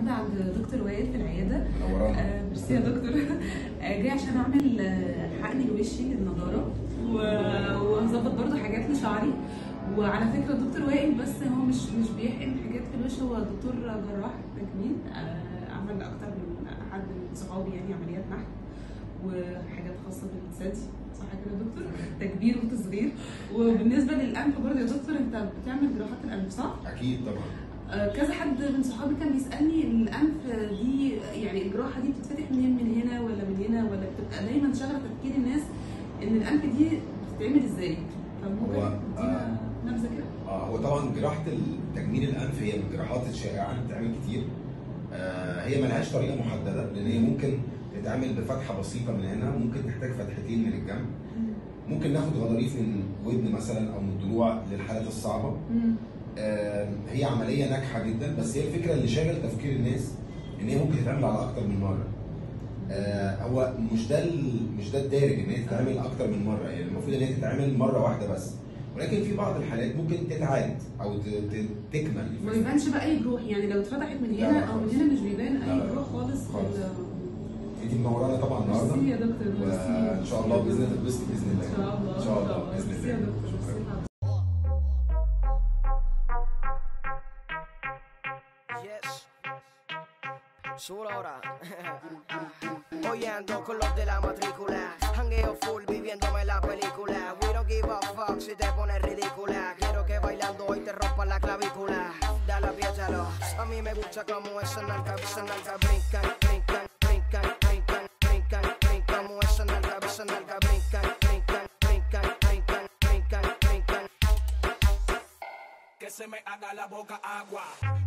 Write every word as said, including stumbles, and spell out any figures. النهارده عند دكتور وائل في العياده. آه ميرسي يا دكتور. آه جاي عشان اعمل حقن لوشي النضاره وهظبط برده حاجات لشعري. وعلى فكره دكتور وائل بس هو مش مش بيحقن حاجات في الوش، هو دكتور جراح تجميل. آه عمل اكتر من حد من صحابي يعني عمليات نحت وحاجات خاصه بالثدي، صح كده يا دكتور؟ تكبير وتصغير. وبالنسبه للانف برده يا دكتور انت بتعمل جراحات الانف صح؟ اكيد طبعا. كذا حد من صحابي كان بيسالني الانف دي يعني الجراحه دي بتتفتح منين، من هنا ولا من هنا، ولا بتبقى دايما شغله تفكير الناس ان الانف دي بتتعمل ازاي؟ فممكن تدينا نبذه كده؟ اه هو طبعا جراحه تجميل الانف هي من الجراحات الشائعه اللي بتتعمل كتير. آه هي ملهاش طريقه محدده، لان هي ممكن تتعمل بفتحه بسيطه من هنا، ممكن تحتاج فتحتين من الجنب، ممكن ناخد غضاريف من ودن مثلا او من الضلوع للحالات الصعبه. هي عمليه ناجحه جدا، بس هي الفكره اللي شاغل تفكير الناس ان هي ممكن تتعمل على اكتر من مره. هو مش ده مش ده الدارج ان هي تتعمل اكتر من مره، يعني المفروض ان هي تتعمل مره واحده بس، ولكن في بعض الحالات ممكن تتعاد او تكمل. ما بيبانش بقى اي جروح، يعني لو اتفتحت من هنا او من هنا مش بيبان اي جروح خالص. انت منورانا طبعا النهارده. ميرسي يا دكتور، ميرسي. ان شاء الله باذن الله تتبسطي باذن الله. ان شاء الله ان شاء الله باذن الله. شكرا. Solo ahora Hoy ando con los de la matrícula Hangueo full viviéndome la película We don't give a fuck si te pones ridícula Quiero que bailando hoy te rompa la clavícula Dale, apriétalo A mí me gusta como esa narca, esa narca Brincan, brincan, brincan, brincan, brincan, brincan Como esa narca, esa narca Brincan, brincan, brincan, brincan, brincan, brincan Que se me haga la boca agua